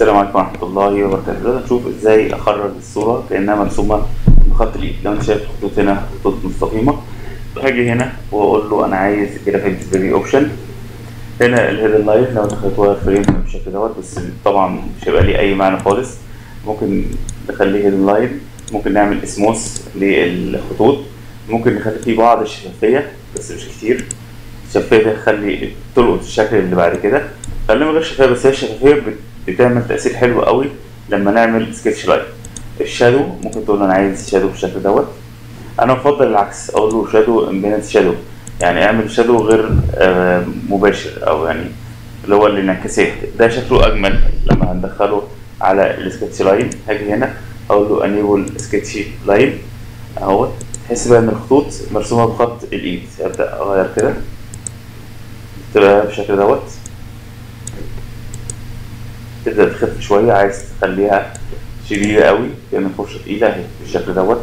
السلام عليكم ورحمه الله وبركاته. هنشوف ازاي اخرج الصوره كانها مرسومه بخط الايد. لو انت شايف خطوط هنا خطوط مستقيمه، هاجي هنا واقول له انا عايز جرافيك ديزاين اوبشن. هنا الهيدن لاين لو دخلت واير فريم بالشكل دوت، بس طبعا مش هيبقى ليه اي معنى خالص. ممكن نخليه هيدن لاين، ممكن نعمل اسموس للخطوط، ممكن نخلي فيه بعض الشفافيه بس مش كتير. الشفافيه ده تخلي تلقط الشكل اللي بعد كده، خليه من غير شفافيه، بس هي الشفافيه بتعمل تأثير حلو قوي لما نعمل سكتش لاين. الشادو ممكن تقول انا عايز شادو بالشكل دوت. انا بفضل العكس، اقول له شادو امبينت شادو، يعني اعمل شادو غير مباشر، او يعني اللي هو الانعكاسات. ده شكله اجمل لما هندخله على السكتش لاين. هاجي هنا اقول له انيبل سكتش لاين اهوت. تحس بقى ان الخطوط مرسومه بخط الايد. ابدا اغير كده تبقى بالشكل دوت، تبدأ تخف شوية. عايز تخليها شديدة قوي لأن فرشة إيدها أهي بالشكل دوت.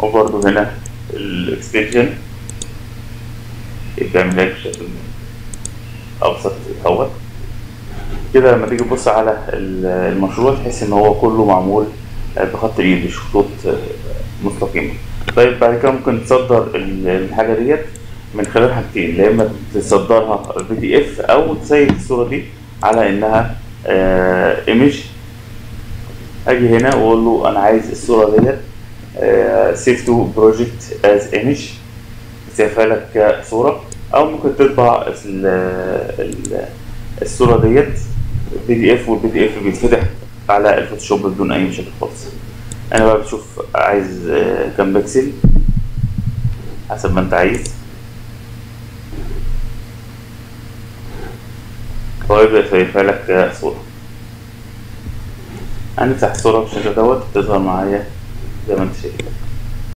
وبرضه هنا الإكستنشن بتعملها بشكل أبسط دوت كده. لما تيجي تبص على المشروع تحس إن هو كله معمول بخط الإيد، مش خطوط مستقيمة. طيب بعد كده ممكن تصدر الحاجة ديت من خلال حاجتين، يا إما تصدرها بي دي إف أو تسيب الصورة دي على انها ايمج. اجي هنا واقول له انا عايز الصوره ديت سيف تو بروجكت از ايمج، سيفها لك كصوره، او ممكن تطبع الصوره ديت بي دي اف، والبي دي اف بيتفتح على الفوتوشوب بدون اي مشاكل خالص. انا بقى بشوف عايز كام بكسل حسب ما انت عايز. ويبدأ شايفها لك صورة. هنفتح الصورة بالشكل دوت، بتظهر معايا زي ما انت شايف.